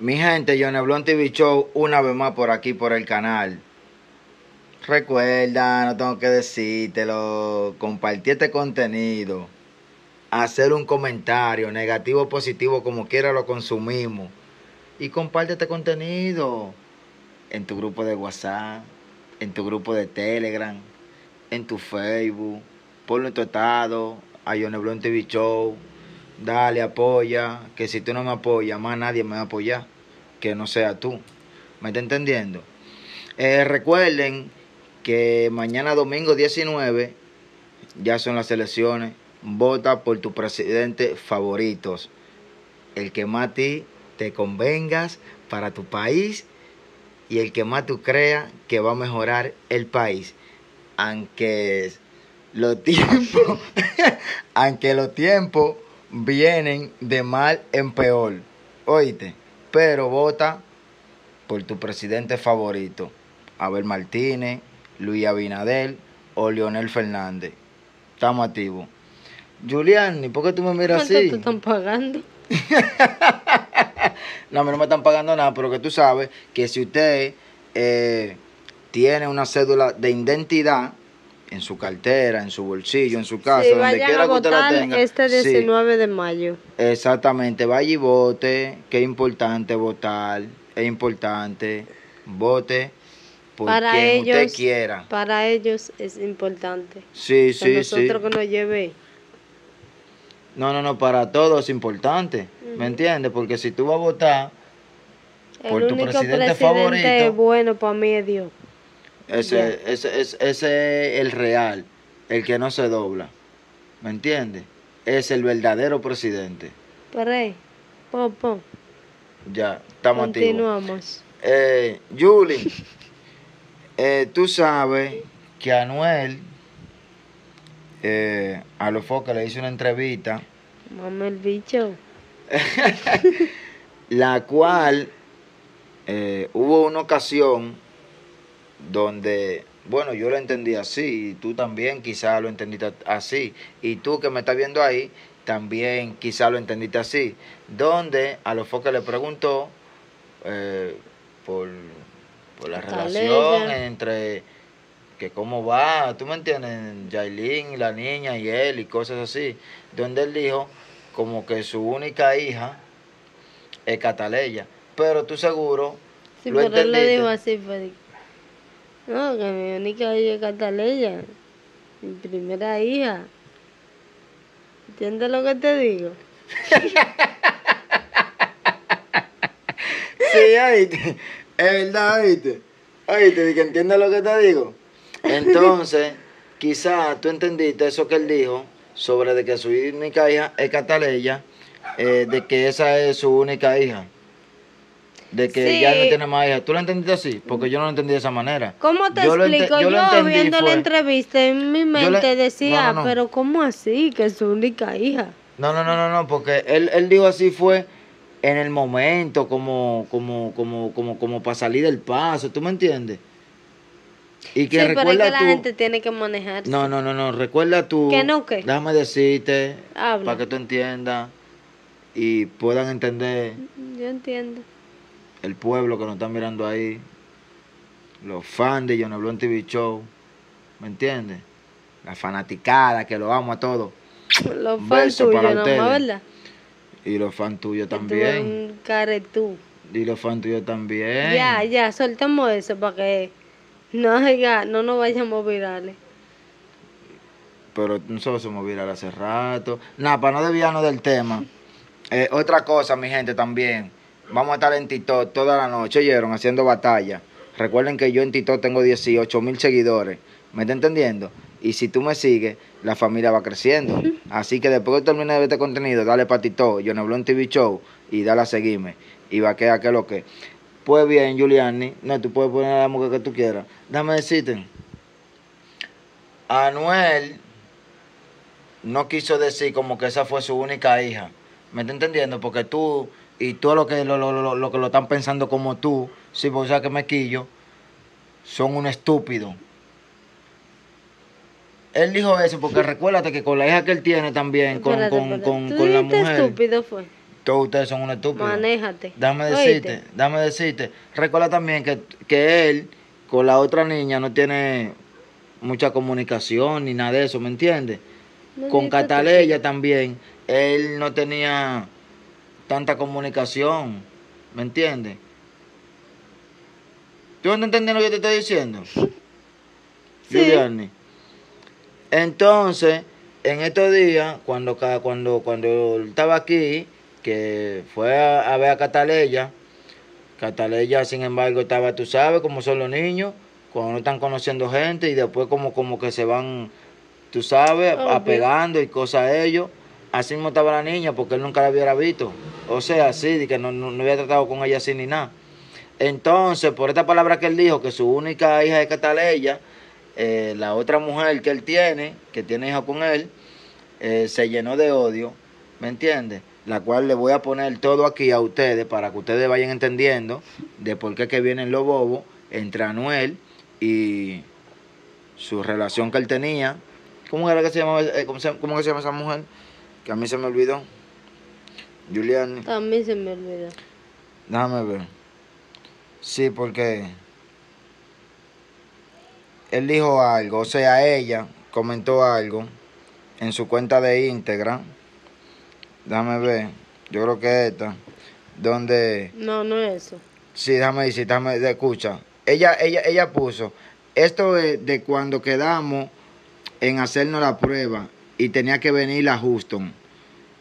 Mi gente, Yone Blon TV Show, una vez más por aquí, por el canal. Recuerda, no tengo que decírtelo, compartir este contenido, hacer un comentario, negativo o positivo, como quiera lo consumimos. Y comparte este contenido en tu grupo de WhatsApp, en tu grupo de Telegram, en tu Facebook, ponlo en tu estado, a Yone Blon TV Show. Dale, apoya, que si tú no me apoyas, más nadie me va a apoyar, que no sea tú. ¿Me está entendiendo? Recuerden que mañana domingo 19, ya son las elecciones, vota por tu presidente favoritos, el que más a ti te convengas para tu país y el que más tú creas que va a mejorar el país, aunque los tiempos, vienen de mal en peor, oíste, pero vota por tu presidente favorito, Abel Martínez, Luis Abinader o Leonel Fernández. Estamos activos. Juliani, ¿por qué tú me miras así? ¿Cuánto te están pagando? No, a mí no me están pagando nada, pero que tú sabes que si usted tiene una cédula de identidad en su cartera, en su bolsillo, en su casa, sí, donde quiera que usted la tenga. Este 19 de mayo. Exactamente, vaya y vote, que es importante votar, es importante, vote por para quien ellos, usted quiera. Para ellos es importante. Sí, sí, nosotros que nos lleve. No, para todos es importante, ¿me entiendes? Porque si tú vas a votar por tu presidente favorito. El único presidente bueno para mí es Dios. Ese es el real, el que no se dobla, ¿me entiendes? Es el verdadero presidente. Paré, ya, estamos activos. Continuamos. Yuli, tú sabes que a Anuel, a los focos le hizo una entrevista. Mame el bicho. La cual hubo una ocasión donde, bueno, yo lo entendí así, y tú también quizás lo entendiste así, y tú que me estás viendo ahí, también quizás lo entendiste así, donde a los focos le preguntó por la relación entre, que cómo va, tú me entiendes, Yailín, la niña y él, y cosas así, donde él dijo como que su única hija es Cataleya, pero tú seguro sí, lo entendiste. Él le dijo así, Félix. No, que mi única hija es Cataleya, mi primera hija. ¿Entiendes lo que te digo? Sí, oíste, es verdad, oíste. Oíste, que entiendes lo que te digo. Entonces, quizás tú entendiste eso que él dijo sobre de que su única hija es Cataleya, de que esa es su única hija. De que sí, ella no tiene más hija. ¿Tú lo entendiste así? Porque yo no lo entendí de esa manera. ¿Cómo te explico? Yo viendo la entrevista en mi mente decía, no. Pero ¿cómo así? Que es su única hija. No, porque él dijo así fue en el momento, como para salir del paso, ¿tú me entiendes? Y que sí, recuerda pero es que la gente tiene que manejarse. No, recuerda tú. ¿Que no qué? Déjame decirte, habla, para que tú entiendas y puedan entender. Yo entiendo. El pueblo que nos están mirando ahí, los fans de Yone Blon TV Show, ¿me entiendes? La fanaticada, que lo amo a todos. Los fans tuyos, no, ¿verdad? Y los fans tuyos también. Y los fans tuyos también. Ya, soltemos eso para que no nos vayamos virales. Pero nosotros somos virales hace rato. Nada, para no desviarnos del tema. Otra cosa, mi gente, también. Vamos a estar en TikTok toda la noche, oyeron, haciendo batalla. Recuerden que yo en TikTok tengo 18,000 seguidores. ¿Me está entendiendo? Y si tú me sigues, la familia va creciendo. Así que después que termine de ver este contenido, dale para TikTok, Yone Blon TV Show, y dale a seguirme. Y va a quedar que lo que. Pues bien, Giuliani, no, tú puedes poner a la mujer que tú quieras. Déjame decirte. Anuel no quiso decir como que esa fue su única hija. ¿Me está entendiendo? Porque tú. Y todo lo que lo están pensando como tú, sí, porque sabes que me quillo, son un estúpido. Él dijo eso porque recuérdate que con la hija que él tiene también, con la mujer. ¿Tú dijiste estúpido fue? Todos ustedes son un estúpido. Manéjate. Dame decirte. Recuerda también que él con la otra niña no tiene mucha comunicación ni nada de eso, ¿me entiendes? No, con Cataleya también, él no tenía tanta comunicación, ¿me entiendes? ¿Tú no entendés lo que te estoy diciendo? Sí. Giuliani. Entonces, en estos días, cuando estaba aquí, que fue a ver a Cataleya, Cataleya, sin embargo, estaba, tú sabes, como son los niños, cuando no están conociendo gente y después como que se van, tú sabes, apegando y cosas a ellos. Así mismo estaba la niña porque él nunca la hubiera visto. O sea, así, de que no había tratado con ella así ni nada. Entonces, por esta palabra que él dijo, que su única hija es Cataleya, la otra mujer que él tiene, que tiene hija con él, se llenó de odio, ¿me entiendes? La cual le voy a poner todo aquí a ustedes para que ustedes vayan entendiendo de por qué que vienen los bobos entre Anuel y su relación que él tenía. ¿Cómo era que se llamaba? ¿Cómo que se llama esa mujer? Que a mí se me olvidó. Giuliani. A mí se me olvidó. Déjame ver. Sí, porque él dijo algo, o sea, ella comentó algo en su cuenta de Instagram. Déjame ver, yo creo que esta, donde... No es eso. Sí, déjame decir, escucha. Ella puso, esto es de cuando quedamos en hacernos la prueba y tenía que venir a Houston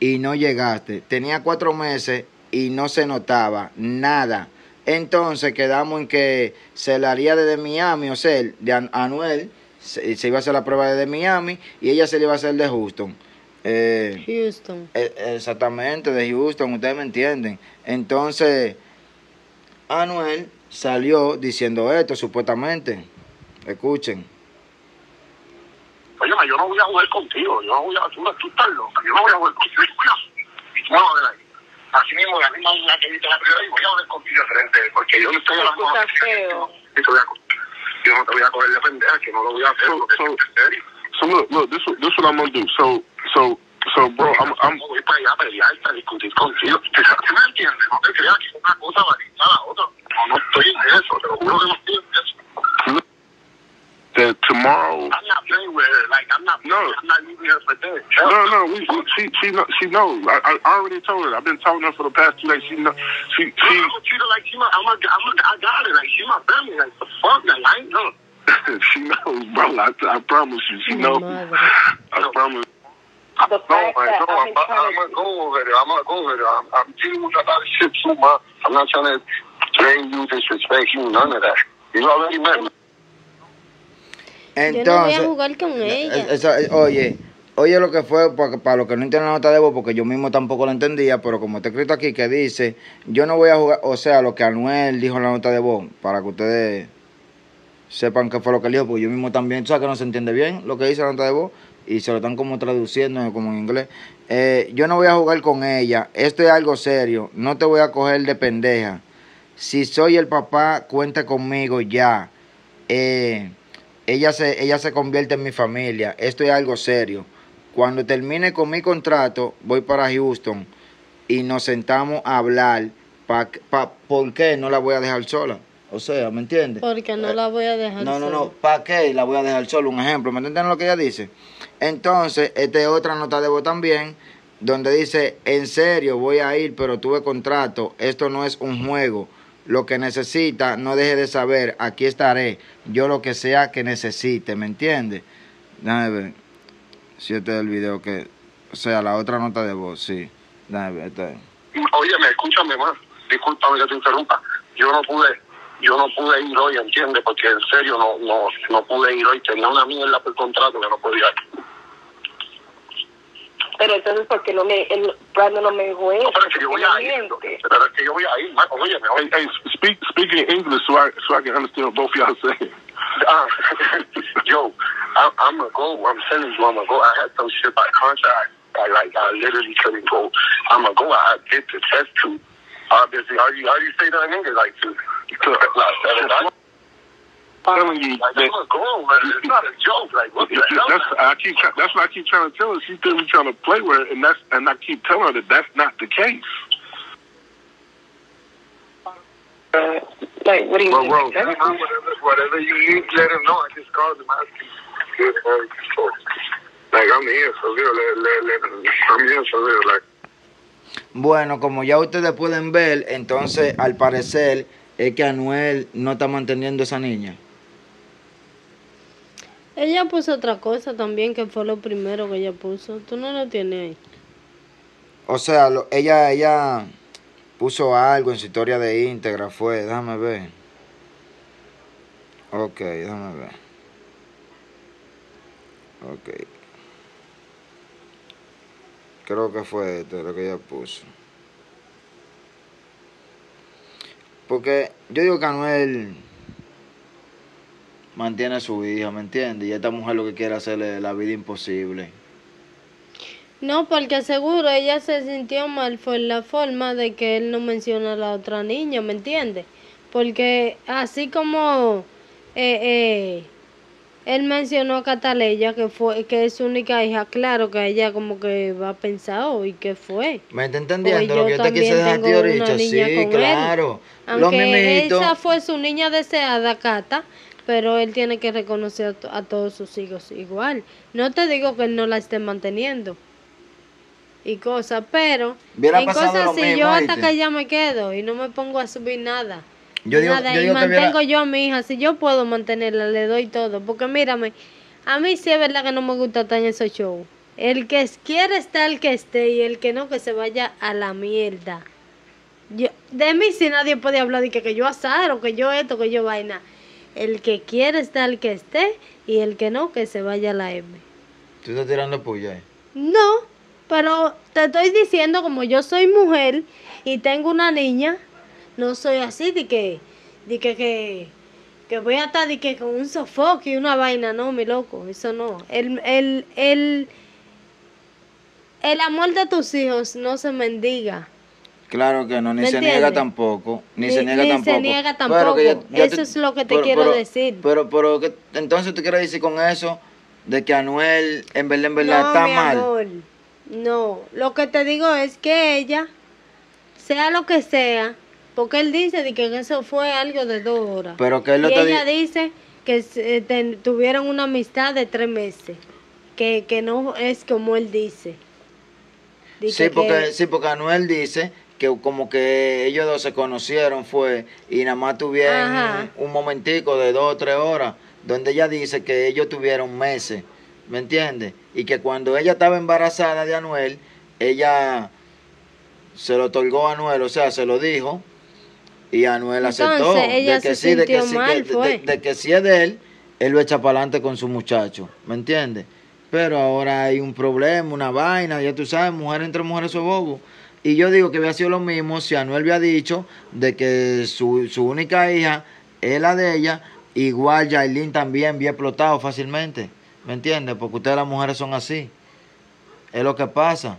y no llegaste. Tenía 4 meses y no se notaba nada. Entonces quedamos en que se la haría desde Miami, o sea, de Anuel se iba a hacer la prueba desde Miami y ella se la iba a hacer de Houston. Houston. Exactamente, de Houston, ustedes me entienden. Entonces, Anuel salió diciendo esto, supuestamente. Escuchen. Oye, yo no voy a jugar contigo, tú estás loca, yo no voy a jugar contigo, yo no voy a jugar. Así mismo, la misma niña que viste la primera, y voy a hablar contigo frente, porque yo no estoy hablando con yo no te voy a coger de pendeja, que no lo voy a hacer. So look, this is what I'm gonna do. So bro, I'm voy para allá a pelear, para discutir contigo. ¿Tú me entiendes? No te creas que una cosa valida a la otra. No estoy en eso, te lo juro que no estoy en eso. That tomorrow. I'm not playing with her. Like I'm not leaving her for this. No. She knows. I already told her. I've been telling her for the past 2 days. She knows. She. I don't treat her like she my. I got it. Like she my family. Like the fuck. Like I ain't know. She knows, bro. I promise you. She knows. I promise. I'm gonna go over there. I'm dealing with a lot of shit too much. I'm not trying to drain you, disrespect you, none of that. You already met me. Entonces, yo no voy a jugar con ella. Oye lo que fue, para los que no entienden la nota de voz, porque yo mismo tampoco la entendía, pero como está escrito aquí que dice, yo no voy a jugar, o sea, lo que Anuel dijo en la nota de voz, para que ustedes sepan qué fue lo que él dijo, porque yo mismo también, tú sabes que no se entiende bien lo que dice la nota de voz, y se lo están como traduciendo como en inglés. Yo no voy a jugar con ella, esto es algo serio, no te voy a coger de pendeja. Si soy el papá, cuenta conmigo ya. Ella se convierte en mi familia. Esto es algo serio. Cuando termine con mi contrato, voy para Houston y nos sentamos a hablar. ¿Por qué no la voy a dejar sola? O sea, ¿me entiendes? Porque no la voy a dejar sola. No. ¿Para qué la voy a dejar sola? Un ejemplo. ¿Me entienden lo que ella dice? Entonces, esta es otra nota de voz también, donde dice, en serio, voy a ir, pero tuve contrato. Esto no es un juego. Lo que necesita, no deje de saber. Aquí estaré. Yo lo que sea que necesite, ¿me entiendes? Déjame ver. Si este es el video que... O sea, la otra nota de voz, sí. Déjame ver, está bien. Óyeme, escúchame, man. Discúlpame que te interrumpa. Yo no pude ir hoy, ¿entiendes? Porque en serio no pude ir hoy. Tenía una mierda por contrato que no podía ir. Pero entonces, ¿por qué Brandon no me dijo eso? No, pero es que yo voy a ir. Pero es que yo voy a ir, Marco. Oye, hey, speak in English so I can understand what both y'all saying. Yo, I'm going to go. I'm telling you, I'm going to go. I had some shit by contract. I literally couldn't go. I'm going to go. I did the test, too. Obviously, how do you say that in English? Like, to... That's what I keep trying to tell her. She thinks we're trying to play with her, and I keep telling her that that's not the case. Like, what do you mean? Whatever you need, let him know. I just called him asking. Like, I'm here for real. I'm here for real. Like. Bueno, como ya ustedes pueden ver, entonces, al parecer, es que Anuel no está manteniendo a esa niña. Ella puso otra cosa también, que fue lo primero que ella puso. Tú no lo tienes ahí. O sea, ella puso algo en su historia de Instagram, fue. Déjame ver. Ok, déjame ver. Ok. Creo que fue esto lo que ella puso. Porque yo digo que Anuel mantiene a su hija, ¿me entiendes? Y esta mujer lo que quiere hacerle la vida imposible. No, porque seguro ella se sintió mal por la forma de que él no menciona a la otra niña, ¿me entiendes? Porque así como él mencionó a Cataleya, que es su única hija, claro que ella como que va a pensar, ¿y qué fue? ¿Me está entendiendo lo que yo te quise dejar de ahorita? Sí, claro. Él. Aunque esa fue su niña deseada, Cata, pero él tiene que reconocer a todos sus hijos igual. No te digo que él no la esté manteniendo y cosas, pero en cosas si yo hasta que ya me quedo y no me pongo a subir nada. Yo digo mantengo yo a mi hija, si yo puedo mantenerla, le doy todo, porque mírame, a mí sí es verdad que no me gusta estar en esos shows. El que quiere está el que esté y el que no, que se vaya a la mierda. De mí si nadie puede hablar de que yo azar o que yo esto, que yo vaina. El que quiere está el que esté y el que no, que se vaya a la M. ¿Tú estás tirando puya? No. Pero te estoy diciendo, como yo soy mujer y tengo una niña, no soy así de que voy a estar de que con un sofoco y una vaina. No, mi loco, eso no. El amor de tus hijos no se mendiga. Claro que no, ni se niega tampoco. Eso es lo que te quiero decir. Pero entonces tú quieres decir con eso de que Anuel en verdad no, está mi mal. Amor. No, lo que te digo es que ella, sea lo que sea, porque él dice de que eso fue algo de 2 horas. Pero que él y ella dice que tuvieron una amistad de 3 meses, que no es como él dice. Sí, porque Anuel dice que como que ellos dos se conocieron fue y nada más tuvieron un momentico de 2 o 3 horas, donde ella dice que ellos tuvieron meses. ¿Me entiendes? Y que cuando ella estaba embarazada de Anuel, ella se lo otorgó a Anuel, o sea, se lo dijo, y Anuel aceptó. De que si es de él, él lo echa para adelante con su muchacho. ¿Me entiendes? Pero ahora hay un problema, una vaina, ya tú sabes, mujer entre mujeres son bobos. Y yo digo que hubiera sido lo mismo si Anuel había dicho de que su única hija es la de ella, igual Yailín también había explotado fácilmente. ¿Me entiendes? Porque ustedes las mujeres son así. Es lo que pasa.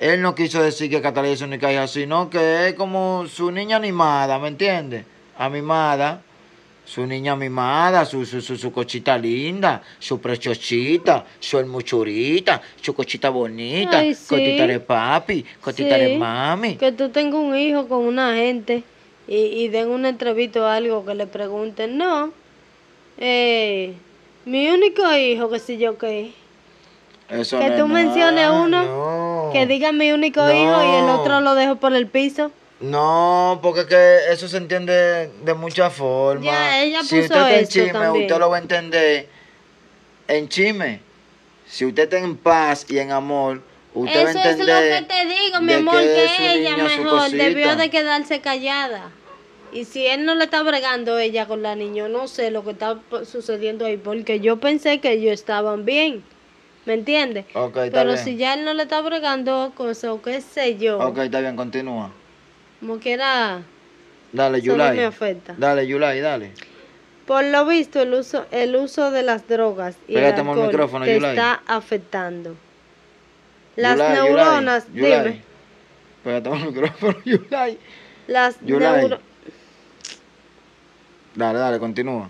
Él no quiso decir que Cataleya es su única hija, sino que es como su niña animada, ¿me entiendes? Amimada. Su niña mimada, su cochita linda, su preciochita, su hermosurita, su cochita bonita. Ay, sí. Cotita de papi, cotita de mami. Que tú tengas un hijo con una gente y den una entrevista o algo que le pregunten. No. Mi único hijo, que si yo qué. Eso que no tú menciones uno, no. Que diga mi único hijo y el otro lo dejo por el piso. No, porque que eso se entiende de muchas formas. Ya, ella puso si usted está en chisme, también. Usted lo va a entender en chisme. Si usted está en paz y en amor, usted va a entender. Eso es lo que te digo, mi amor, que ella mejor debió de quedarse callada. Y si él no le está bregando ella con la niña, no sé lo que está sucediendo ahí, porque yo pensé que ellos estaban bien, ¿me entiendes? Okay, pero bien. Si ya él no le está bregando cosas o qué sé yo. Ok, está bien, continúa. Como quiera. Dale, Yulay. Me afecta. Dale, Yulay, dale. Por lo visto, el uso de las drogas y pégate el alcohol micrófono, te Yulay. Está afectando. Las Yulay, neuronas, Yulay, dime. Pégate el micrófono, Yulay. Las neuronas. Dale, continúa.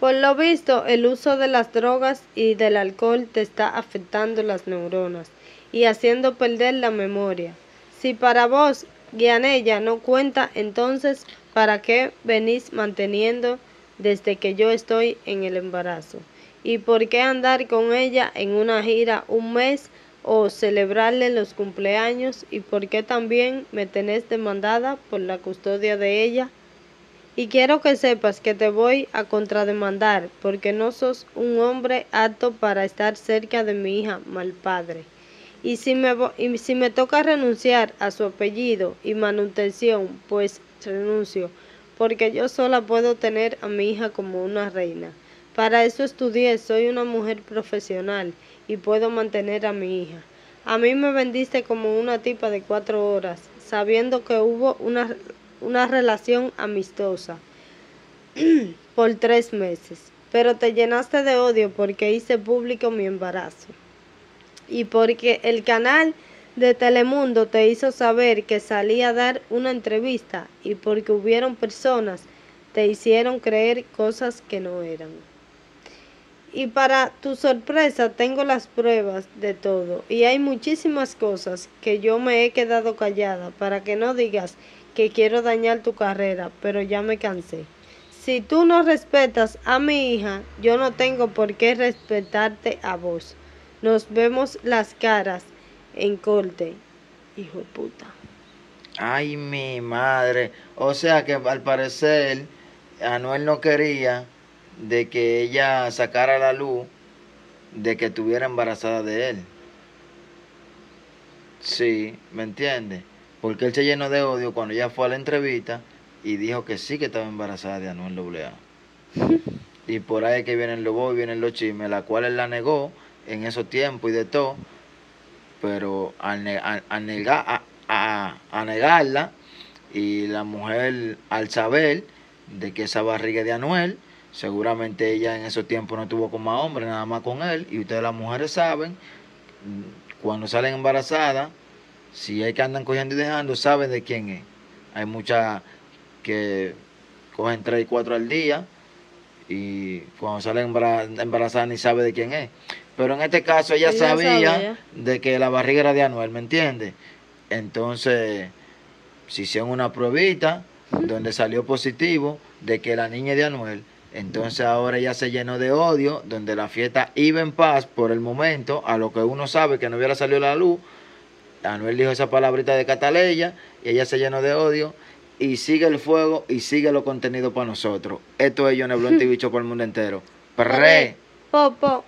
Por lo visto, el uso de las drogas y del alcohol te está afectando las neuronas y haciendo perder la memoria. Si para vos Gianella no cuenta, entonces ¿para qué venís manteniendo desde que yo estoy en el embarazo? ¿Y por qué andar con ella en una gira un mes o celebrarle los cumpleaños? ¿Y por qué también me tenés demandada por la custodia de ella? Y quiero que sepas que te voy a contrademandar porque no sos un hombre apto para estar cerca de mi hija, mal padre. Y si me toca renunciar a su apellido y manutención, pues renuncio, porque yo sola puedo tener a mi hija como una reina. Para eso estudié, soy una mujer profesional y puedo mantener a mi hija. A mí me vendiste como una tipa de 4 horas, sabiendo que hubo una relación amistosa por 3 meses, pero te llenaste de odio porque hice público mi embarazo. Y porque el canal de Telemundo te hizo saber que salí a dar una entrevista y porque hubieron personas te hicieron creer cosas que no eran. Y para tu sorpresa tengo las pruebas de todo y hay muchísimas cosas que yo me he quedado callada para que no digas que quiero dañar tu carrera, pero ya me cansé. Si tú no respetas a mi hija, yo no tengo por qué respetarte a vos. Nos vemos las caras en corte, hijo de puta. Ay, mi madre. O sea que al parecer Anuel no quería de que ella sacara la luz de que estuviera embarazada de él. Sí, ¿me entiendes? Porque él se llenó de odio cuando ella fue a la entrevista y dijo que sí que estaba embarazada de Anuel AA. Y por ahí es que vienen los boys, vienen los chismes, la cual él la negó en esos tiempos y de todo, pero a negarla, y la mujer al saber de que esa barriga de Anuel, seguramente ella en esos tiempos no estuvo con más hombres, nada más con él, y ustedes las mujeres saben, cuando salen embarazadas, si hay que andan cogiendo y dejando, saben de quién es. Hay muchas que cogen 3 y 4 al día, y cuando sale embarazada ni sabe de quién es. Pero en este caso ella sabía de que la barriga era de Anuel, ¿me entiendes? Entonces, se hicieron una pruebita donde salió positivo de que la niña es de Anuel. Entonces ahora ella se llenó de odio, donde la fiesta iba en paz por el momento, a lo que uno sabe que no hubiera salido la luz. Anuel dijo esa palabrita de Cataleya y ella se llenó de odio. Y sigue el fuego y sigue los contenidos para nosotros. Esto es Yone Blon TV Show por el mundo entero. ¡Pre! ¡Popo!